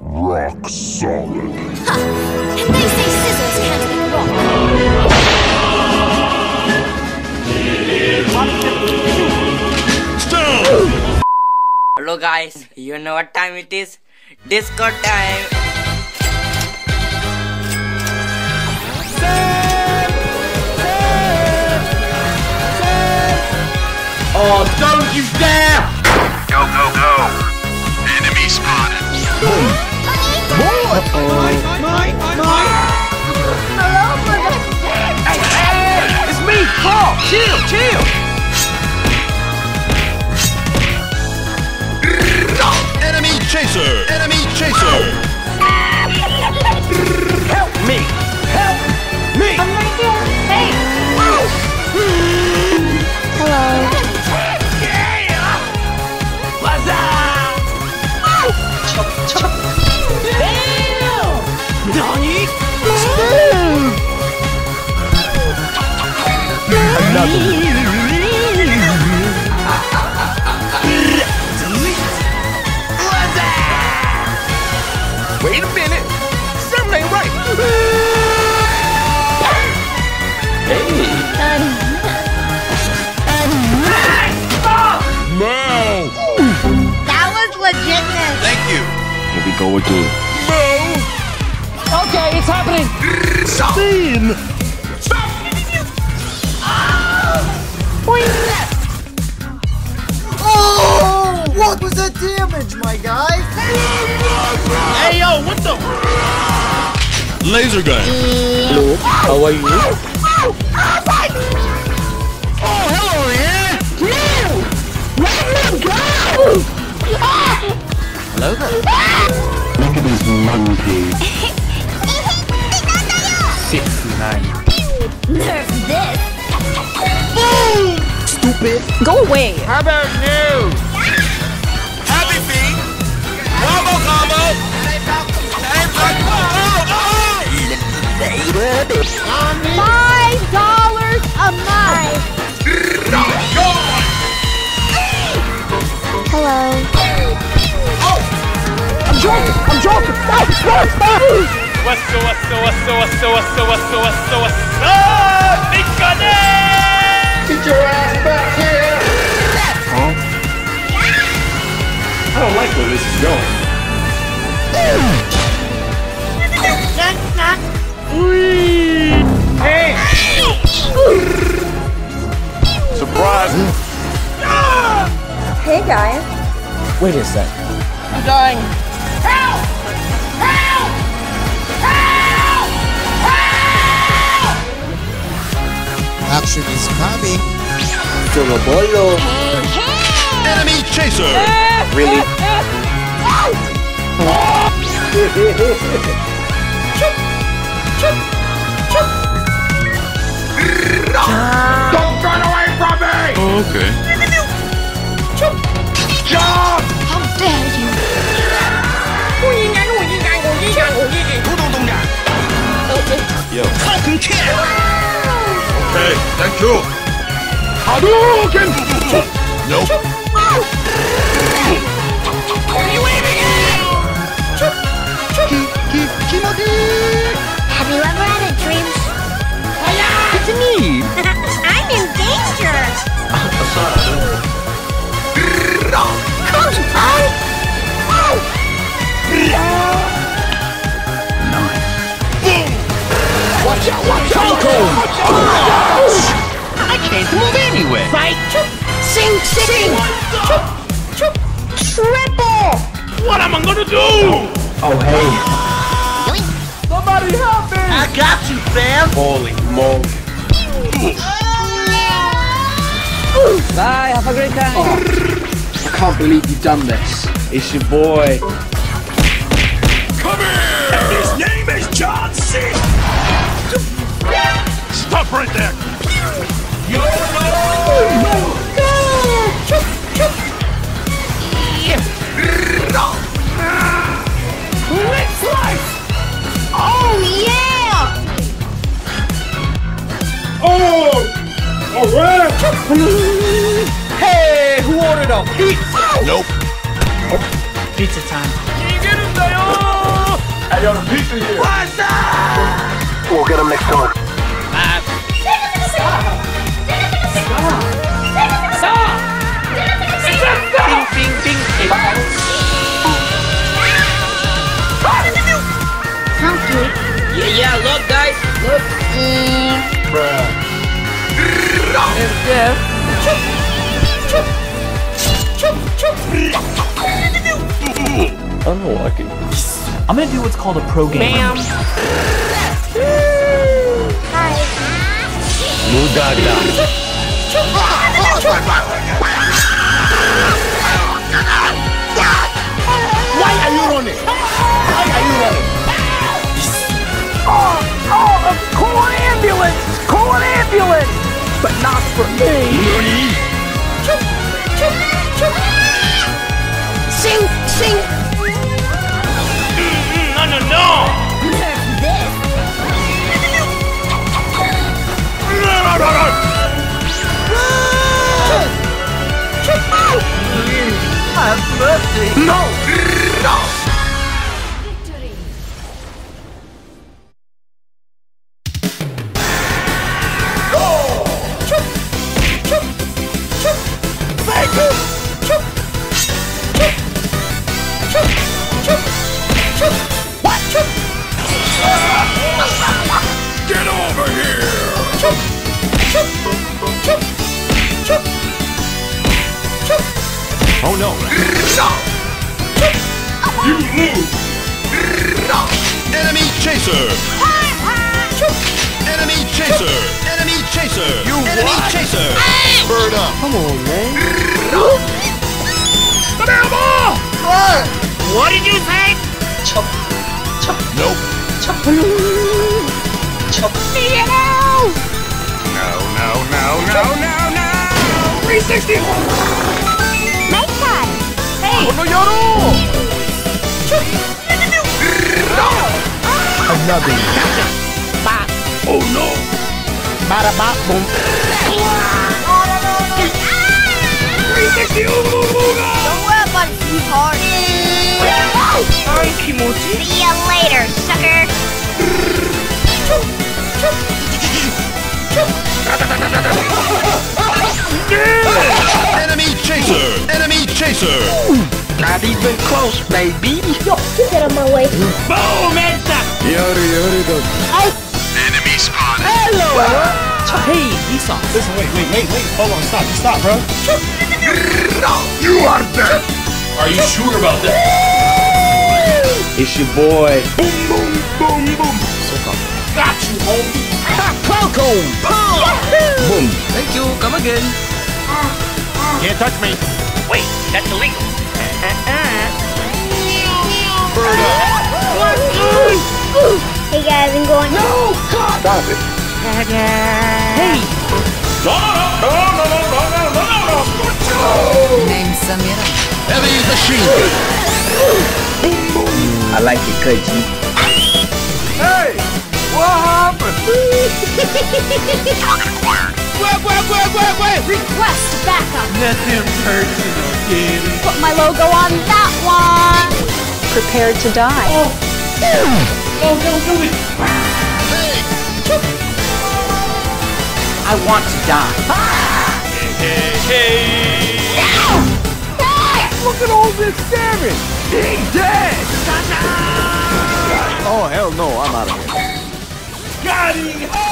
Rock solid. Ha! And they say scissors can't be rock. Hello guys, you know what time it is? Disco time. Oh, don't you dare! Go, go, go! Enemy spotted. Hey, hey! It's me, Paul! Chill, chill! Enemy chaser! Enemy chaser! Help me! Help me! I'm right here! Hey! Hello! Wait a minute, something ain't right. Hey. That was legitness. Thank you. Here we go again. Okay, it's happening. Scene. Oh, what was that damage, my guy? Hey, yo, what the? Laser gun. Hello, how are you? Oh, hello, man. Let me go. Hello there. Look at this monkey. 69. Nerf this. Boom! Stupid. Go away. How about new? Happy feet. Combo combo. $5 a month. Hello. Oh, I'm joking. I'm joking. What's up? Big gun. Get your ass back here! Huh? I don't like where this is going. Hey! Surprise! Hey guys! Wait a sec. I'm dying. Help! Help! Action is coming. Solobolo. Enemy chaser. Really? Don't run away from me! Oh, okay. Jump! How dare you? Yo. Fucking kill! Okay, thank you. Hadouken! Nope. Are you waving it? Have you ever had a dream? It's me. I'm in danger. Nice. Watch out! Watch out! Watch out. Move anyway. Fight. Sing, sing. Triple. What am I gonna do? Oh hey. Somebody help me. I got you, fam. Holy moly. Bye. Have a great time. Oh, I can't believe you've done this. It's your boy. Come here. And his name is John Cena. Stop right there. Hey, who ordered a pizza? Nope. Oh, pizza time. Can you get him, Dale? I got a pizza here. What's up? We'll get them next time. Yeah, look guys, look. Bruh. It's good. Chup, chup, chup, chup. Unlucky. I'm gonna do what's called a pro game. Bam. Hi. Mudada. Why are you running? Why are you running? Call an ambulance! Call an ambulance! But not for me! Sing! Sing! No, no, no! Have mercy! No! No! Oh no! You move! Enemy chaser! Enemy chaser! Enemy chaser! You enemy chaser! Bird up! Come on, man! What did you say? Chop! Chop! Nope! Chop! Chop! No! No! No! No! No! No! 360! Hey! Another bop. Oh no! Bada bop boom! 360 Ooga! Don't worry about it too hard! Sorry, Kimochi! See ya later, sucker! Enemy chaser! Enemy chaser! Not even close, baby! Yo, get out of my way! Boom! Heads up! Yori, yori, dog. Enemy spotted! Hello! Hey, Lisa! Listen, wait! Hold on, stop, bro! You are dead! Are you sure about that? It's your boy! Boom, boom, boom, boom! So come. Got you, homie! Coco! Boom! Boom! Thank you, come again! Can't touch me! Wait, that's illegal! Hey guys, I'm going. No! God. Stop it! Hey! Name Samira. Heavy the sheep! I like it, Kaji. Hey! What happened? Wait! Request backup! Nothing personal, kid. Put my logo on that one! Prepared to die. Oh! No, don't do it! Hey! I want to die. Hey! No! Look at all this damage! He's dead! Oh, hell no, I'm out of here. Got him!